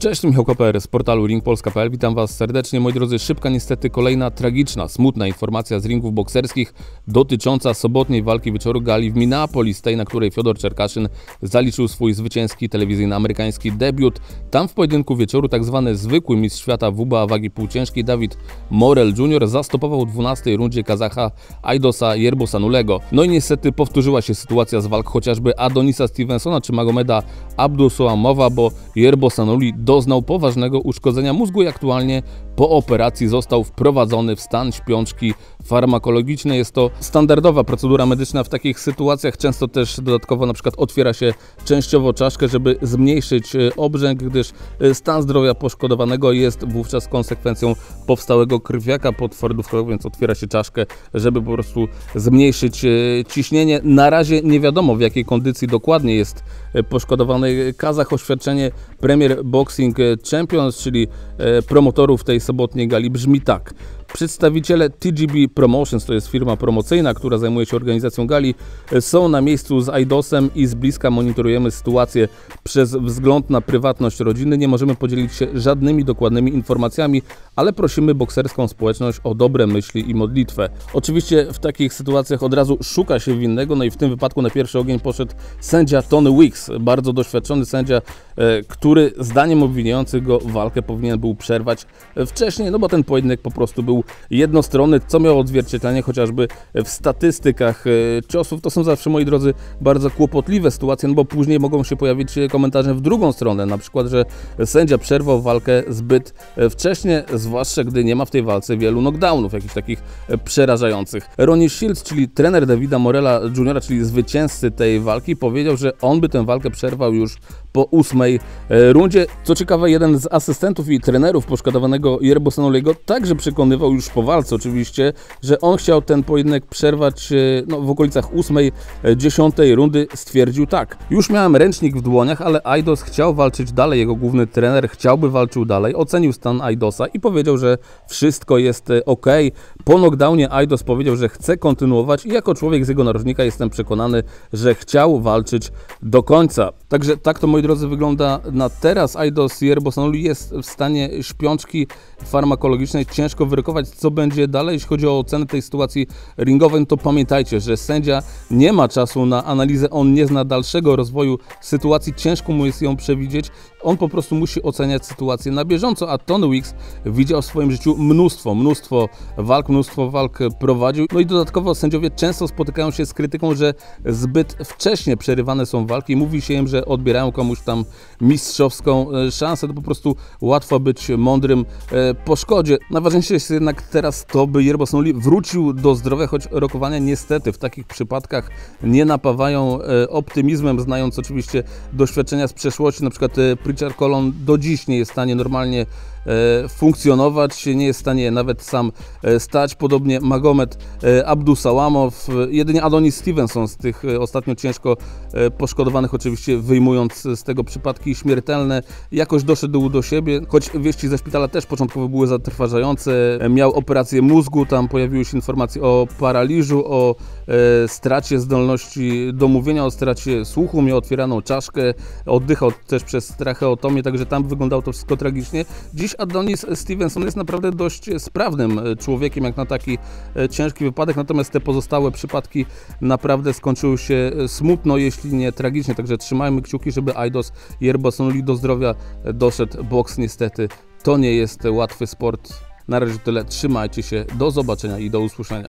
Cześć, tu Michał Koper z portalu RingPolska.pl. Witam Was serdecznie. Moi drodzy, szybka, niestety kolejna tragiczna, smutna informacja z ringów bokserskich dotycząca sobotniej walki wieczoru gali w Minneapolis, tej, na której Fiodor Czerkaszyn zaliczył swój zwycięski telewizyjno-amerykański debiut. Tam w pojedynku wieczoru tak zwany zwykły mistrz świata WBA wagi półciężkiej David Morrell Jr. zastopował w 12. rundzie Kazacha Aidosa Jerbossanulego. No i niestety powtórzyła się sytuacja z walk chociażby Adonisa Stevensona czy Magomeda Abdusalamowa, bo Jerbossynuly doznał poważnego uszkodzenia mózgu i aktualnie po operacji został wprowadzony w stan śpiączki farmakologicznej. Jest to standardowa procedura medyczna w takich sytuacjach. Często też dodatkowo na przykład otwiera się częściowo czaszkę, żeby zmniejszyć obrzęk, gdyż stan zdrowia poszkodowanego jest wówczas konsekwencją powstałego krwiaka podfordówkowego, więc otwiera się czaszkę, żeby po prostu zmniejszyć ciśnienie. Na razie nie wiadomo, w jakiej kondycji dokładnie jest poszkodowany Kazach. Oświadczenie Premier Boxing Champions, czyli promotorów tej sobotniej gali, brzmi tak. Przedstawiciele TGB Promotions, to jest firma promocyjna, która zajmuje się organizacją gali, są na miejscu z IDOS-em i z bliska monitorujemy sytuację przez wzgląd na prywatność rodziny. Nie możemy podzielić się żadnymi dokładnymi informacjami, ale prosimy bokserską społeczność o dobre myśli i modlitwę. Oczywiście w takich sytuacjach od razu szuka się winnego, no i w tym wypadku na pierwszy ogień poszedł sędzia Tony Wicks, bardzo doświadczony sędzia, który zdaniem obwiniających go walkę powinien był przerwać wcześniej, no bo ten pojedynek po prostu był jednostronny, co miało odzwierciedlenie chociażby w statystykach ciosów. To są zawsze, moi drodzy, bardzo kłopotliwe sytuacje, no bo później mogą się pojawić komentarze w drugą stronę, na przykład, że sędzia przerwał walkę zbyt wcześnie, zwłaszcza gdy nie ma w tej walce wielu knockdownów, jakichś takich przerażających. Ronnie Shields, czyli trener Davida Morrella Jr., czyli zwycięzcy tej walki, powiedział, że on by tę walkę przerwał już po 8. rundzie. Co ciekawe, jeden z asystentów i trenerów poszkodowanego Jerbossanuly'ego także przekonywał już po walce oczywiście, że on chciał ten pojedynek przerwać w okolicach 8-10 rundy. Stwierdził tak: już miałem ręcznik w dłoniach, ale Aidos chciał walczyć dalej, jego główny trener chciałby walczył dalej, ocenił stan Aidosa i powiedział, że wszystko jest ok. Po knockdownie Aidos powiedział, że chce kontynuować i jako człowiek z jego narożnika jestem przekonany, że chciał walczyć do końca. Także tak to, moi drodzy, wygląda na teraz. Aidos Jerbossynuly jest w stanie śpiączki farmakologicznej. Ciężko wyrokować, co będzie dalej. Jeśli chodzi o ocenę tej sytuacji ringowej, to pamiętajcie, że sędzia nie ma czasu na analizę, on nie zna dalszego rozwoju sytuacji, ciężko mu jest ją przewidzieć. On po prostu musi oceniać sytuację na bieżąco, a Tony Wicks widział w swoim życiu mnóstwo walk prowadził. No i dodatkowo sędziowie często spotykają się z krytyką, że zbyt wcześnie przerywane są walki. Mówi się im, że odbierają komuś tam mistrzowską szansę. To po prostu łatwo być mądrym po szkodzie. Najważniejsze jest jednak teraz to, by Jerbossynuly wrócił do zdrowia, choć rokowania niestety w takich przypadkach nie napawają optymizmem, znając oczywiście doświadczenia z przeszłości. Na przykład Pritchard Colon do dziś nie jest w stanie normalnie funkcjonować, nie jest w stanie nawet sam stać. Podobnie Magomed Abdusalamov, jedynie Adonis Stevenson z tych ostatnio ciężko poszkodowanych, oczywiście wyjmując z tego przypadki śmiertelne, jakoś doszedł do siebie, choć wieści ze szpitala też początkowo były zatrważające. Miał operację mózgu, tam pojawiły się informacje o paraliżu, o stracie zdolności do mówienia, o stracie słuchu, miał otwieraną czaszkę, oddychał też przez tracheotomię, także tam wyglądało to wszystko tragicznie. Dziś Adonis Stevenson jest naprawdę dość sprawnym człowiekiem jak na taki ciężki wypadek, natomiast te pozostałe przypadki naprawdę skończyły się smutno, jeśli nie tragicznie, także trzymajmy kciuki, żeby Aidos Jerbossynuly do zdrowia doszedł. Boks niestety to nie jest łatwy sport. Na razie tyle, trzymajcie się, do zobaczenia i do usłyszenia.